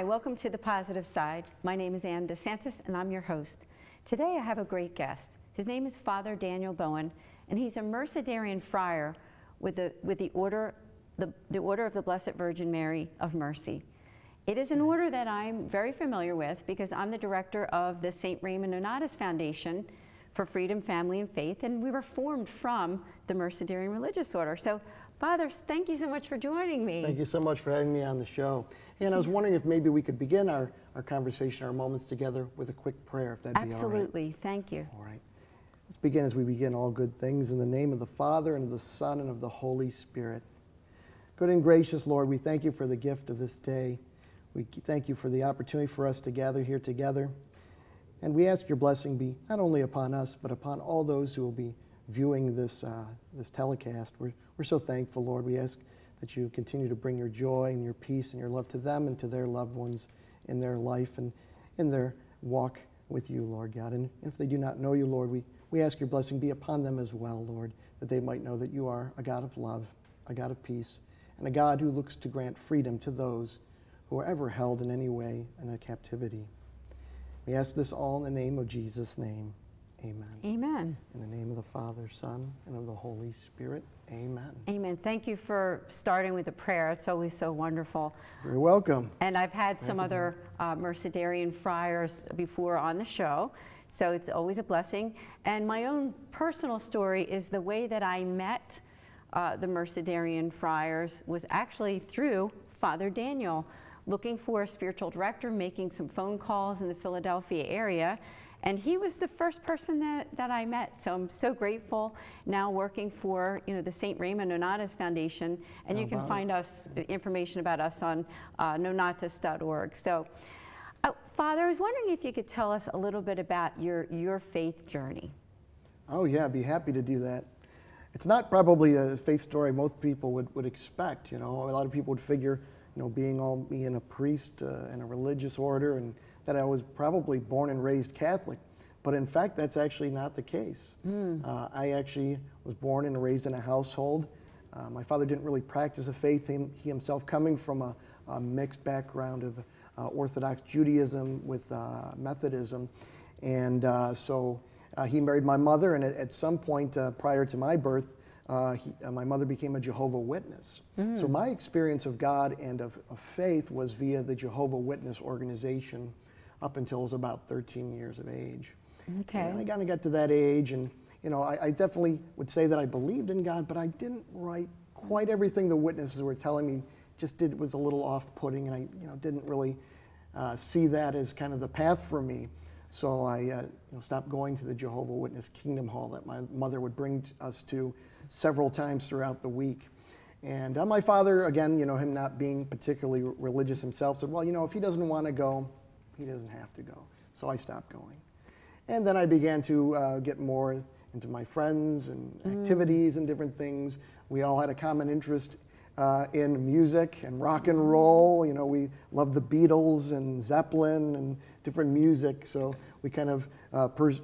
Hi, welcome to The Positive Side. My name is Anne DeSantis and I'm your host. Today I have a great guest. His name is Father Daniel Bowen and he's a Mercedarian friar with the Order of the Blessed Virgin Mary of Mercy. It is an order that I'm very familiar with because I'm the director of the St. Raymond Nonatus Foundation for Freedom, Family, and Faith, and we were formed from the Mercedarian Religious Order. So, Father, thank you so much for joining me. Thank you so much for having me on the show. And I was wondering if maybe we could begin our conversation, our moments together, with a quick prayer, if that'd be all right. Absolutely, thank you. All right. Let's begin as we begin all good things in the name of the Father, and of the Son, and of the Holy Spirit. Good and gracious Lord, we thank you for the gift of this day. We thank you for the opportunity for us to gather here together. And we ask your blessing be not only upon us, but upon all those who will be viewing this telecast. We're so thankful, Lord. We ask that you continue to bring your joy and your peace and your love to them and to their loved ones in their life and in their walk with you, Lord God. And if they do not know you, Lord, we ask your blessing be upon them as well, Lord, that they might know that you are a God of love, a God of peace, and a God who looks to grant freedom to those who are ever held in any way in a captivity. We ask this all in the name of Jesus' name. Amen. Amen. In the name of the Father, Son, and of the Holy Spirit. Amen. Amen. Thank you for starting with a prayer. It's always so wonderful. You're welcome. And I've had some other Mercedarian friars before on the show, so it's always a blessing. And my own personal story is the way that I met the Mercedarian friars was actually through Father Daniel, looking for a spiritual director, making some phone calls in the Philadelphia area. And he was the first person that I met, so I'm so grateful. Now working for the St. Raymond Nonatus Foundation, and you can find information about us on nonatus.org. So, Father, I was wondering if you could tell us a little bit about your faith journey. Oh yeah, I'd be happy to do that. It's not probably a faith story most people would expect. A lot of people would figure, being being a priest in a religious order, and that I was probably born and raised Catholic, but in fact that's actually not the case. I actually was born and raised in a household. My father didn't really practice a faith. He himself coming from a mixed background of Orthodox Judaism with Methodism, and so he married my mother, and at some point prior to my birth, my mother became a Jehovah's Witness. So my experience of God and of faith was via the Jehovah's Witness organization up until I was about 13 years of age. Okay. And I kind of got to that age, and I definitely would say that I believed in God, but I didn't quite everything the witnesses were telling me. Was a little off-putting, and I didn't really see that as kind of the path for me. So I stopped going to the Jehovah's Witness Kingdom Hall that my mother would bring us to several times throughout the week. And my father, again, him not being particularly religious himself, said, well, if he doesn't want to go, he doesn't have to go. So I stopped going. And then I began to get more into my friends and activities and different things. We all had a common interest in music and rock and roll. We loved the Beatles and Zeppelin and different music, so we kind of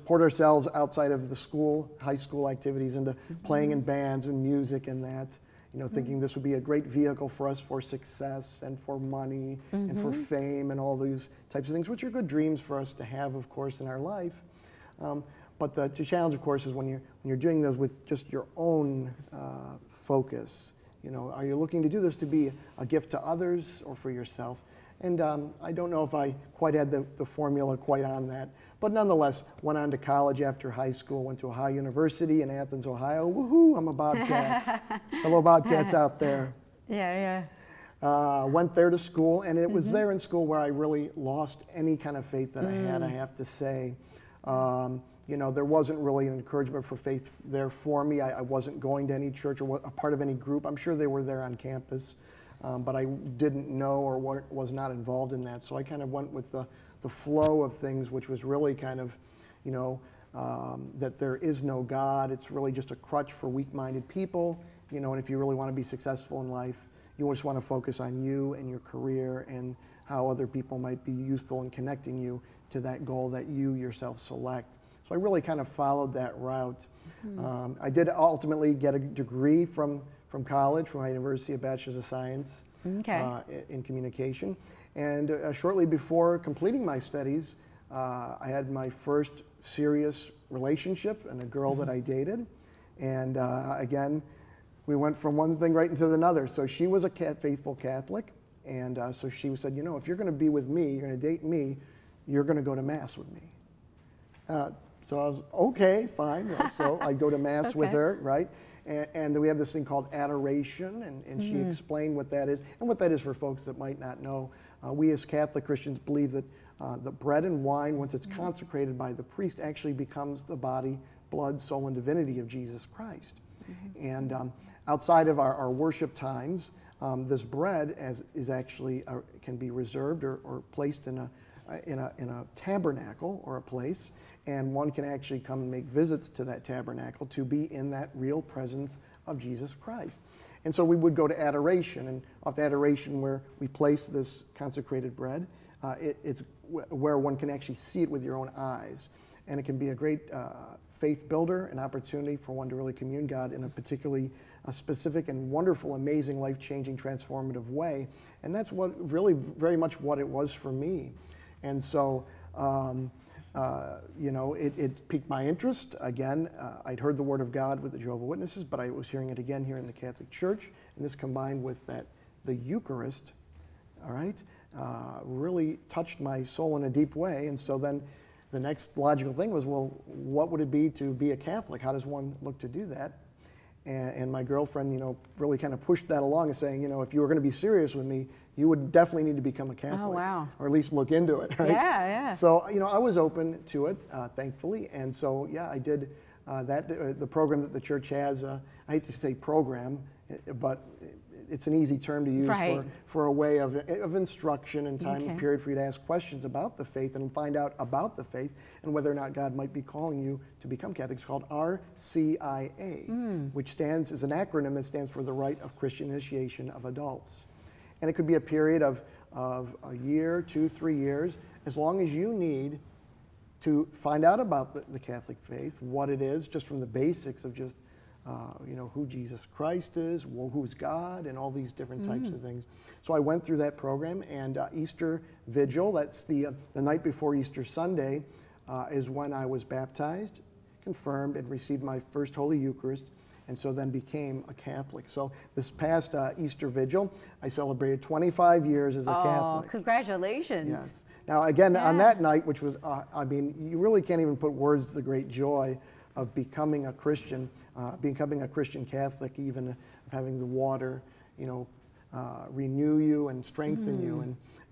poured ourselves outside of the high school activities into playing in bands and music and that, thinking this would be a great vehicle for us for success and for money and for fame and all those types of things, which are good dreams for us to have, of course, in our life. But the challenge, of course, is when you're doing those with just your own focus. Are you looking to do this to be a gift to others or for yourself? And I don't know if I quite had the formula quite on that, but nonetheless, went on to college after high school, went to Ohio University in Athens, Ohio. Woohoo, I'm a Bobcat. Hello, Bobcats out there. Yeah, yeah. Went there to school, and it was there in school where I really lost any kind of faith that I had, I have to say. There wasn't really an encouragement for faith there for me. I wasn't going to any church or a part of any group. I'm sure they were there on campus, but I didn't know or was not involved in that. So I kind of went with the flow of things, which was really kind of, that there is no God. It's really just a crutch for weak-minded people, and if you really want to be successful in life, you just want to focus on you and your career and how other people might be useful in connecting you to that goal that you yourself select. So I really kind of followed that route. I did ultimately get a degree from college, from my university, a Bachelor's of Science in communication. And shortly before completing my studies, I had my first serious relationship and a girl that I dated. And again, we went from one thing right into another. So she was a faithful Catholic. And so she said, you know, if you're going to be with me, you're going to date me, you're going to go to Mass with me. So I was, okay, fine. Right? So I'd go to Mass with her, right? And then we have this thing called adoration, and she explained what that is. And what that is for folks that might not know, we as Catholic Christians believe that the bread and wine, once it's consecrated by the priest, actually becomes the body, blood, soul, and divinity of Jesus Christ. And outside of our worship times, this bread is actually can be reserved or placed in a tabernacle or a place, and one can actually come and make visits to that tabernacle to be in that real presence of Jesus Christ. And so we would go to adoration, and of the adoration where we place this consecrated bread, it's where one can actually see it with your own eyes, and it can be a great faith builder, an opportunity for one to really commune God in a particularly specific and wonderful, amazing, life-changing, transformative way. And that's what really very much what it was for me. And so, you know, it piqued my interest. Again, I'd heard the Word of God with the Jehovah's Witnesses, but I was hearing it again here in the Catholic Church. And this combined with that, the Eucharist, all right, really touched my soul in a deep way. And so then the next logical thing was, well, what would it be to be a Catholic? How does one look to do that? And my girlfriend, you know, really kind of pushed that along and saying, you know, if you were going to be serious with me, you would definitely need to become a Catholic. Oh, wow. Or at least look into it, right? Yeah, yeah. So, you know, I was open to it, thankfully. And so, yeah, I did that. The program that the church has, I hate to say program, but it's an easy term to use for a way of instruction and time and period for you to ask questions about the faith and find out about the faith and whether or not God might be calling you to become Catholic. It's called RCIA, which stands as an acronym that stands for the Rite of Christian Initiation of Adults. And it could be a period of a year, 2, 3 years, as long as you need to find out about the Catholic faith, what it is, just from the basics of just you know, who Jesus Christ is, who's God, and all these different types of things. So I went through that program, and Easter Vigil, that's the night before Easter Sunday, is when I was baptized, confirmed, and received my first Holy Eucharist, and so then became a Catholic. So this past Easter Vigil, I celebrated 25 years as a Catholic. Oh, congratulations. Yes. Now, again, on that night, which was, I mean, you really can't even put words to the great joy of becoming a Christian, becoming a Christian Catholic, even of having the water, you know, renew you and strengthen you,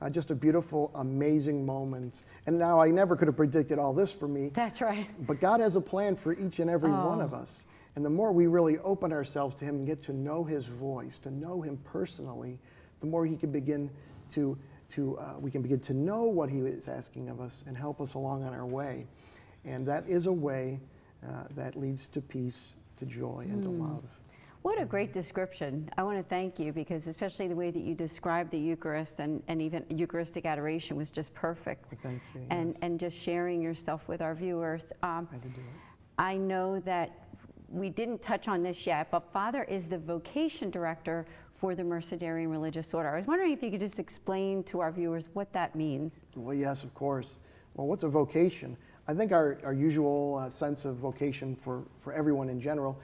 and just a beautiful, amazing moment. And now I never could have predicted all this for me. That's right. But God has a plan for each and every one of us. And the more we really open ourselves to Him and get to know His voice, to know Him personally, the more He can begin we can begin to know what He is asking of us and help us along on our way. And that is a way that leads to peace, to joy, and to love. What a great description. I want to thank you, because especially the way that you described the Eucharist and even Eucharistic adoration was just perfect. Well, thank you, and just sharing yourself with our viewers. I did do it. I know that we didn't touch on this yet, but Father is the vocation director for the Mercedarian Religious Order. I was wondering if you could just explain to our viewers what that means. Well, yes, of course. Well, what's a vocation? I think our usual sense of vocation for everyone in general,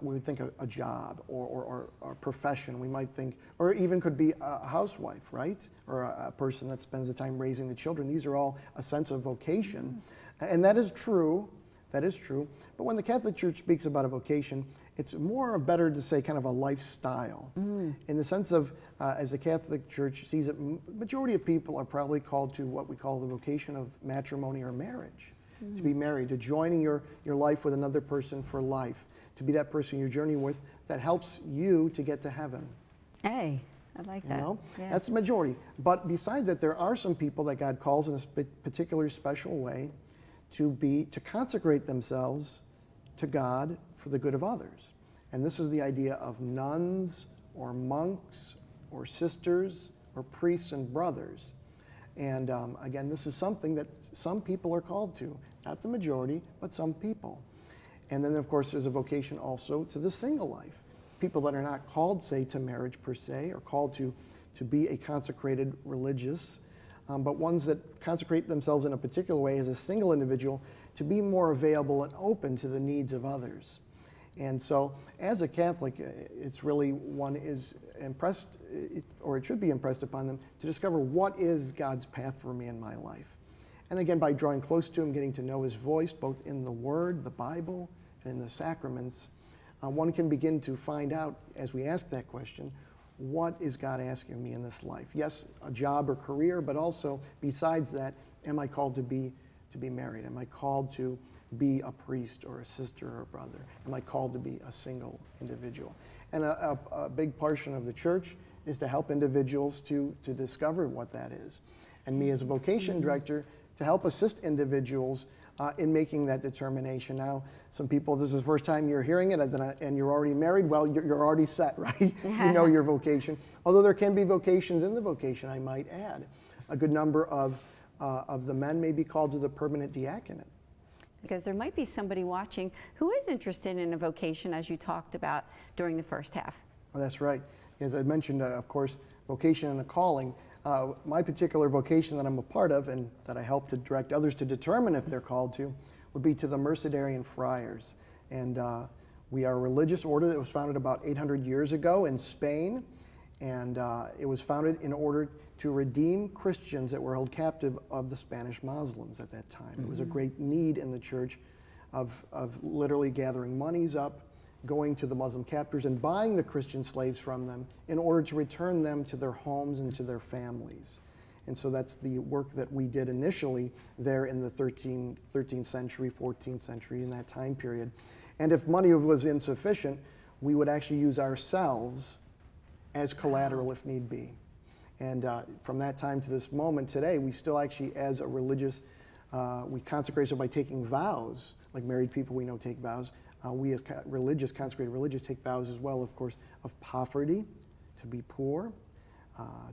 we would think a job or a profession. We might think, or even could be a housewife, right? Or a person that spends the time raising the children. These are all a sense of vocation. And that is true, that is true. But when the Catholic Church speaks about a vocation, it's more or better to say kind of a lifestyle. In the sense of, as the Catholic Church sees it, majority of people are probably called to what we call the vocation of matrimony or marriage. To be married, to joining your life with another person for life, to be that person you journey with that helps you to get to heaven. Hey, I like that. You know? Yeah. That's the majority. But besides that, there are some people that God calls in a particular special way to consecrate themselves to God for the good of others. And this is the idea of nuns or monks or sisters or priests and brothers. And again, this is something that some people are called to, not the majority, but some people. And then, of course, there's a vocation also to the single life. People that are not called, say, to marriage per se, or called to be a consecrated religious, but ones that consecrate themselves in a particular way as a single individual to be more available and open to the needs of others. And so, as a Catholic, it's really one is impressed, or it should be impressed upon them, to discover what is God's path for me in my life. And again, by drawing close to Him, getting to know His voice, both in the Word, the Bible, and in the sacraments, one can begin to find out, as we ask that question, what is God asking me in this life? Yes, a job or career, but also, besides that, am I called to be married? Am I called to be a priest or a sister or a brother? Am I called to be a single individual? And a big portion of the church is to help individuals to discover what that is. And me as a vocation director, to help assist individuals in making that determination. Now, some people, this is the first time you're hearing it and you're already married, well, you're already set, right? You know your vocation. Although there can be vocations in the vocation, I might add. A good number of the men may be called to the permanent diaconate. Because there might be somebody watching who is interested in a vocation, as you talked about during the first half. Oh, that's right. As I mentioned, of course, vocation and a calling. My particular vocation that I'm a part of and that I help to direct others to determine if they're called to would be to the Mercedarian Friars. And we are a religious order that was founded about 800 years ago in Spain. And it was founded in order to redeem Christians that were held captive of the Spanish Muslims at that time. Mm-hmm. It was a great need in the church of literally gathering monies up, going to the Muslim captors and buying the Christian slaves from them in order to return them to their homes and to their families. And so that's the work that we did initially there in the 13th century, 14th century, in that time period. And if money was insufficient, we would actually use ourselves as collateral if need be. And from that time to this moment today, we still actually, as a religious, we consecrate ourselves by taking vows, like married people we know take vows. We as consecrated religious take vows as well, of course, of poverty, to be poor,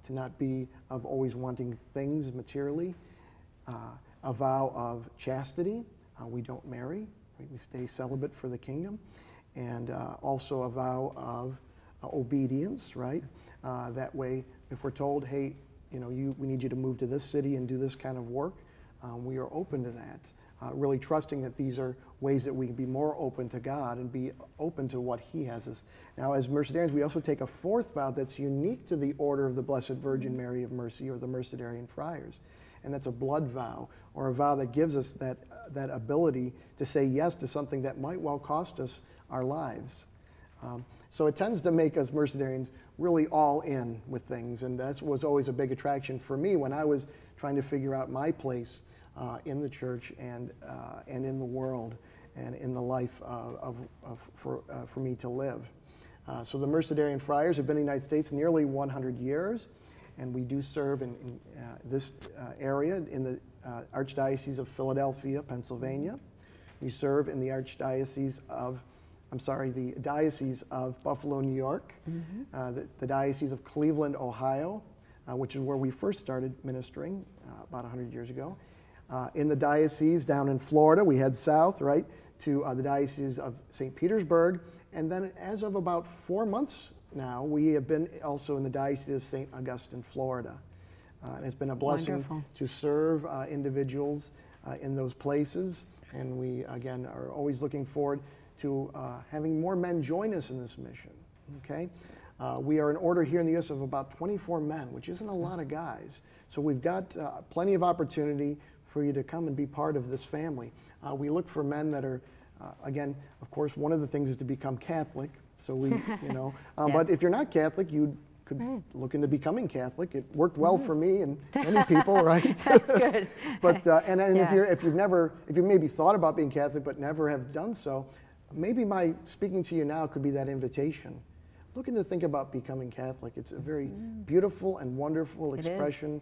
to not be of always wanting things materially, a vow of chastity, we don't marry, we stay celibate for the kingdom, and also a vow of obedience, right? That way, if we're told, hey, you know, we need you to move to this city and do this kind of work, we are open to that. Really trusting that these are ways that we can be more open to God and be open to what He has us. Now, as Mercedarians, we also take a fourth vow that's unique to the Order of the Blessed Virgin Mary of Mercy, or the Mercedarian Friars, and that's a blood vow, or a vow that gives us that ability to say yes to something that might well cost us our lives. So it tends to make us Mercedarians really all in with things, and that was always a big attraction for me when I was trying to figure out my place in the church and in the world and in the life for me to live. So the Mercedarian Friars have been in the United States nearly 100 years, and we do serve in this area in the Archdiocese of Philadelphia, Pennsylvania. We serve in the Diocese of Buffalo, New York, mm-hmm. The Diocese of Cleveland, Ohio, which is where we first started ministering about 100 years ago. In the diocese down in Florida, we head south, right, to the Diocese of St. Petersburg. And then as of about 4 months now, we have been also in the Diocese of St. Augustine, Florida. And it's been a blessing Wonderful. To serve individuals in those places. And we, again, are always looking forward to having more men join us in this mission, okay? We are an order here in the U.S. of about 24 men, which isn't a lot of guys. So we've got plenty of opportunity for you to come and be part of this family. We look for men that are, again, of course, one of the things is to become Catholic. So we, you know, yeah. But if you're not Catholic, you could look into becoming Catholic. It worked well for me and many people, right? That's good. But and yeah. if you've maybe thought about being Catholic but never have done so, maybe my speaking to you now could be that invitation. Looking to think about becoming Catholic. It's a very beautiful and wonderful expression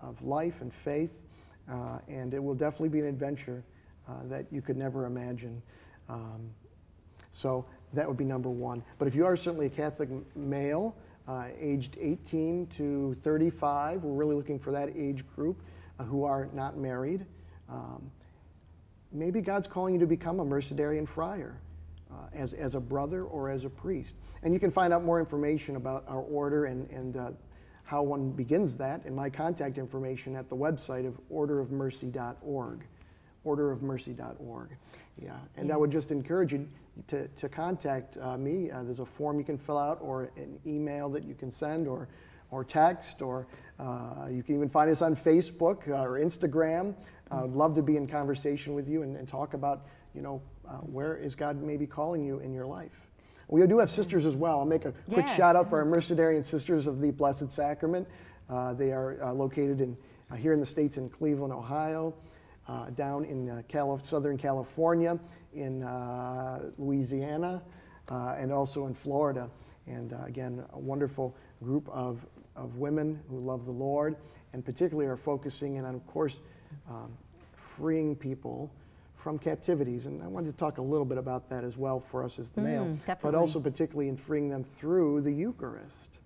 of life and faith, and it will definitely be an adventure that you could never imagine. So that would be number one. But if you are certainly a Catholic male, aged 18 to 35, we're really looking for that age group who are not married. Maybe God's calling you to become a Mercedarian Friar, as a brother or as a priest. And you can find out more information about our order and how one begins that, and my contact information at the website of orderofmercy.org. orderofmercy.org. Yeah, and I would just encourage you to contact me. There's a form you can fill out, or an email that you can send, or text, or you can even find us on Facebook or Instagram. I'd love to be in conversation with you and talk about, you know, where is God maybe calling you in your life. We do have sisters as well. I'll make a quick shout out for our Mercedarian Sisters of the Blessed Sacrament. They are located in here in the States in Cleveland, Ohio. Down in Southern California, in Louisiana, and also in Florida. And again, a wonderful group of women who love the Lord, and particularly are focusing in on, of course, freeing people from captivities. And I wanted to talk a little bit about that as well for us as the male, definitely. But also particularly in freeing them through the Eucharist.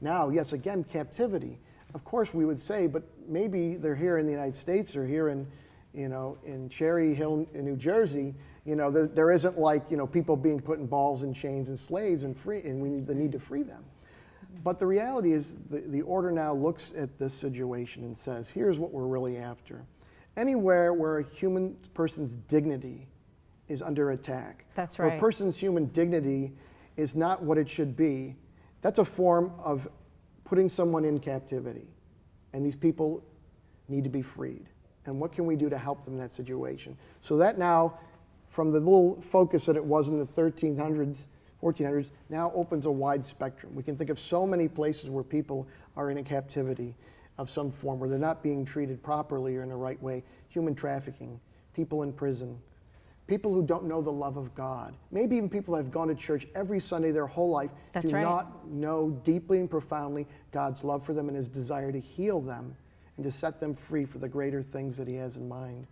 Now, yes, again, captivity. Of course, we would say, but maybe they're here in the United States or here in, you know, in Cherry Hill, in New Jersey. You know, there isn't like, you know, people being put in balls and chains and slaves and free, and we need the need to free them. But the reality is, the order now looks at this situation and says, here's what we're really after. Anywhere where a human person's dignity is under attack, that's right. Where a person's human dignity is not what it should be, that's a form of putting someone in captivity, and these people need to be freed. And what can we do to help them in that situation? So that now, from the little focus that it was in the 1300s, 1400s, now opens a wide spectrum. We can think of so many places where people are in a captivity of some form, where they're not being treated properly or in the right way. Human trafficking, people in prison, people who don't know the love of God, maybe even people that have gone to church every Sunday their whole life, do not know deeply and profoundly God's love for them and his desire to heal them and to set them free for the greater things that he has in mind.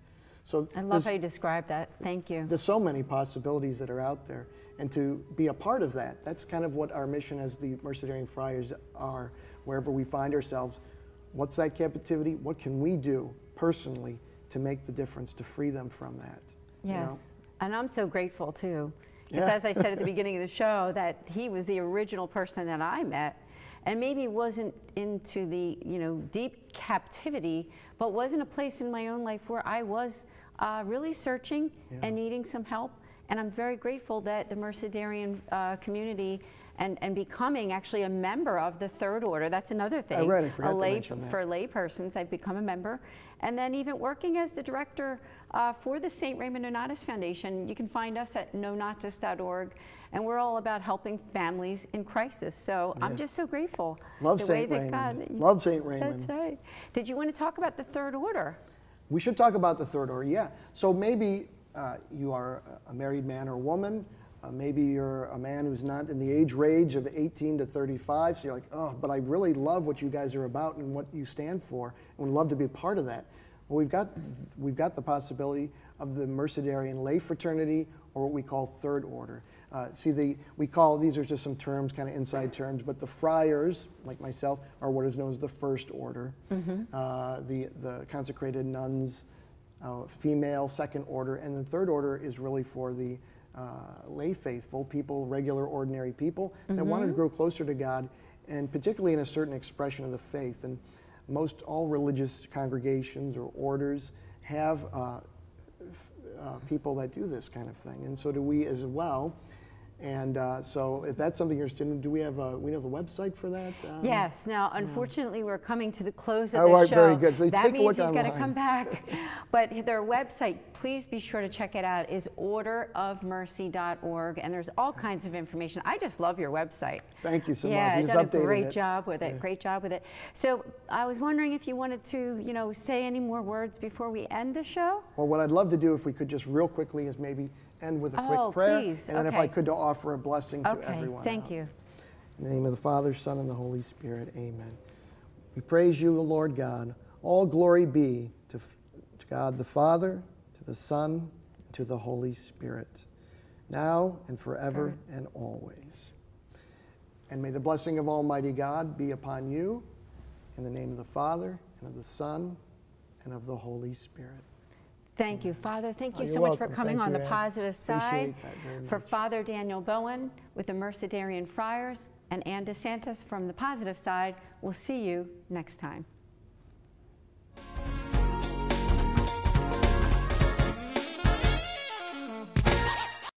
So I love how you describe that. Thank you. There's so many possibilities that are out there, and to be a part of that, that's kind of what our mission as the Mercedarian Friars are. Wherever we find ourselves, what's that captivity? What can we do personally to make the difference, to free them from that? Yes, you know? And I'm so grateful too, because as I said at the beginning of the show, that he was the original person that I met, and maybe wasn't into the, you know, deep captivity, but was in a place in my own life where I was really searching and needing some help. And I'm very grateful that the Mercedarian community and becoming actually a member of the Third Order. That's another thing. For lay persons, I've become a member. And then even working as the director for the St. Raymond Nonatus Foundation, you can find us at nonatus.org. And we're all about helping families in crisis. So I'm just so grateful. Love St. Raymond. Love St. Raymond. That's right. Did you want to talk about the Third Order? We should talk about the Third Order, yeah. So maybe you are a married man or woman. Maybe you're a man who's not in the age range of 18 to 35, so you're like, oh, but I really love what you guys are about and what you stand for, and would love to be a part of that. Well, we've got the possibility of the Mercedarian lay fraternity, or what we call Third Order. These are just some terms, kind of inside terms, but the friars, like myself, are what is known as the First Order. The consecrated nuns, female Second Order, and the Third Order is really for the lay faithful people, regular ordinary people that wanted to grow closer to God, and particularly in a certain expression of the faith. And most all religious congregations or orders have people that do this kind of thing, and so do we as well. And so if that's something you're interested in, do we know the website for that? Yes. Now, unfortunately, we're coming to the close of the show. Very good. So that means he's got to come back. But their website, please be sure to check it out, is orderofmercy.org. And there's all kinds of information. I just love your website. Thank you so much. Yeah, you've done a great job with it. Great job with it. So I was wondering if you wanted to, you know, say any more words before we end the show? Well, what I'd love to do, if we could just real quickly, is maybe end with a quick prayer, please. And then if I could, to offer a blessing to everyone. Thank you. In the name of the Father, Son, and the Holy Spirit, amen. We praise you, O Lord God. All glory be to God the Father, to the Son, and to the Holy Spirit, now and forever and always. And may the blessing of Almighty God be upon you, in the name of the Father, and of the Son, and of the Holy Spirit. Thank you, Father. Thank you so much for coming on the positive side. For Father Daniel Bowen with the Mercedarian Friars and Anne DeSantis from the positive side, we'll see you next time.